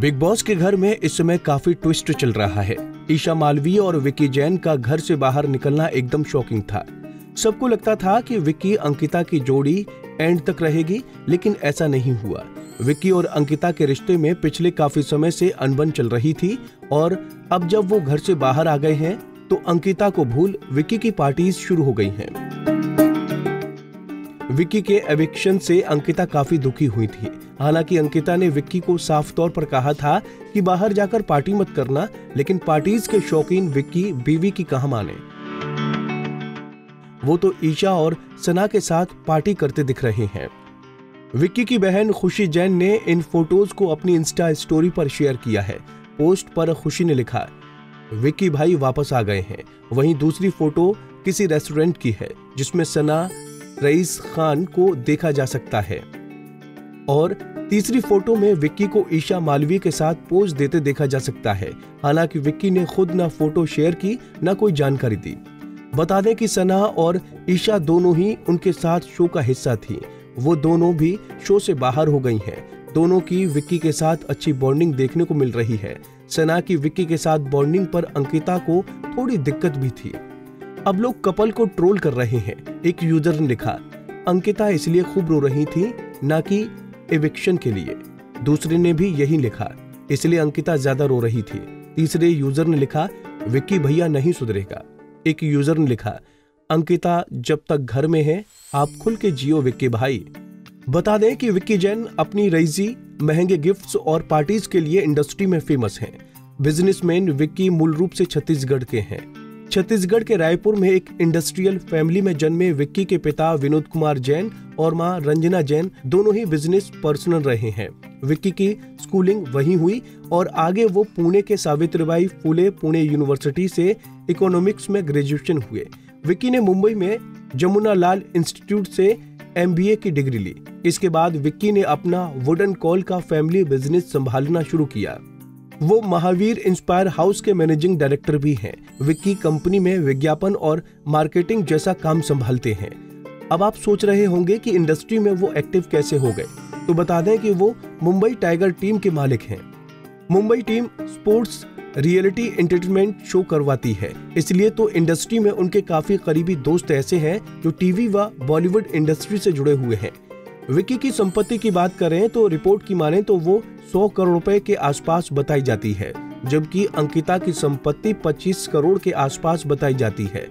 Big boss के घर में इस समय काफी ट्विस्ट चल रहा है। ईशा मालवीय और विकी जैन का घर से बाहर निकलना एकदम शॉकिंग था। सबको लगता था कि विकी अंकिता की जोड़ी एंड तक रहेगी, लेकिन ऐसा नहीं हुआ। विकी और अंकिता के रिश्ते में पिछले काफी समय से अनबन चल रही थी और अब जब वो घर से बाहर आ गए हैं तो अंकिता को भूल विकी की पार्टीज शुरू हो गई हैं। विकी के एविक्शन से अंकिता काफी दुखी हुई थी। हालांकि अंकिता ने विकी को साफ तौर पर कहा था कि बाहर जाकर पार्टी मत करना, लेकिन पार्टीज के शौकीन विकी बीवी की कहां माने। वो तो ईशा और सना के साथ पार्टी करते दिख रहे हैं। विक्की की बहन खुशी जैन ने इन फोटोज को अपनी इंस्टा स्टोरी पर शेयर किया है। पोस्ट पर खुशी ने लिखा, विक्की भाई वापस आ गए हैं। वहीं दूसरी फोटो किसी रेस्टोरेंट की है जिसमें सना रईस खान को देखा जा सकता है और तीसरी फोटो में विक्की को ईशा मालवीय के साथ पोज देते देखा जा सकता है। हालांकि विक्की ने खुद ना फोटो शेयर की ना कोई जानकारी दी। बता दें कि सना और ईशा दोनों ही उनके साथ शो का हिस्सा थी। वो दोनों भी शो से बाहर हो गई हैं। दोनों की विक्की के साथ अच्छी बॉन्डिंग देखने को मिल रही है। सना की विक्की के साथ बॉन्डिंग पर अंकिता को थोड़ी दिक्कत भी थी। अब लोग कपल को ट्रोल कर रहे हैं। एक यूजर ने लिखा, अंकिता इसलिए खूब रो रही थी ना कि एविक्शन के लिए। दूसरे ने भी यही लिखा, इसलिए अंकिता ज्यादा रो रही थी। तीसरे यूजर ने लिखा, विक्की भैया नहीं सुधरेगा। एक यूजर ने लिखा, अंकिता जब तक घर में है आप खुल के जियो विक्की भाई। बता दें कि विक्की जैन अपनी रईसी, महंगे गिफ्ट्स और पार्टीज के लिए इंडस्ट्री में फेमस हैं। बिजनेसमैन विक्की मूल रूप से छत्तीसगढ़ के हैं। छत्तीसगढ़ के रायपुर में एक इंडस्ट्रियल फैमिली में जन्मे विक्की के पिता विनोद कुमार जैन और मां रंजना जैन दोनों ही बिजनेस पर्सन रहे हैं। विक्की की स्कूलिंग वहीं हुई और आगे वो पुणे के सावित्रीबाई फुले पुणे यूनिवर्सिटी से इकोनॉमिक्स में ग्रेजुएशन हुए। विक्की ने मुंबई में जमुनालाल इंस्टीट्यूट से MBA की डिग्री ली। इसके बाद विक्की ने अपना वुडन कॉल का फैमिली बिजनेस संभालना शुरू किया। वो महावीर इंस्पायर हाउस के मैनेजिंग डायरेक्टर भी हैं। विक्की कंपनी में विज्ञापन और मार्केटिंग जैसा काम संभालते हैं। अब आप सोच रहे होंगे कि इंडस्ट्री में वो एक्टिव कैसे हो गए, तो बता दें कि वो मुंबई टाइगर टीम के मालिक हैं। Mumbai team sports reality entertainment show करवाती है, इसलिए तो इंडस्ट्री में उनके काफी करीबी दोस्त ऐसे हैं जो टीवी व बॉलीवुड इंडस्ट्री से जुड़े हुए हैं। विक्की की संपत्ति की बात करें तो रिपोर्ट की माने तो वो 100 करोड़ रुपए के आसपास बताई जाती है, जबकि अंकिता की संपत्ति 25 करोड़ के आसपास बताई जाती है।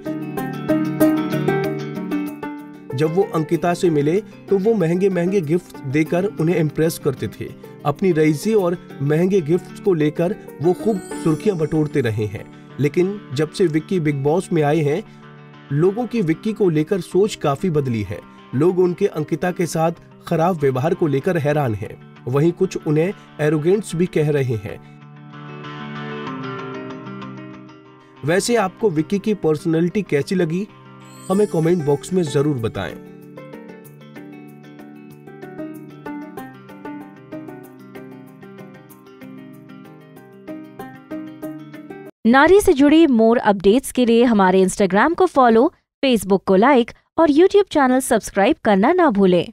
जब वो अंकिता से मिले तो वो महंगे महंगे गिफ्ट देकर उन्हें इम्प्रेस करते थे। अपनी रईसी और महंगे गिफ्ट्स को लेकर वो खूब सुर्खियां बटोरते रहे हैं, लेकिन जब से विक्की बिग बॉस में आए हैं लोगों की विक्की को लेकर सोच काफी बदली है। लोग उनके अंकिता के साथ खराब व्यवहार को लेकर हैरान हैं, वहीं कुछ उन्हें एरोगेंट्स भी कह रहे हैं। वैसे आपको विक्की की पर्सनैलिटी कैसी लगी हमें कमेंट बॉक्स में जरूर बताएं। नारी से जुड़ी मोर अपडेट्स के लिए हमारे इंस्टाग्राम को फॉलो, फेसबुक को लाइक और यूट्यूब चैनल सब्सक्राइब करना ना भूलें।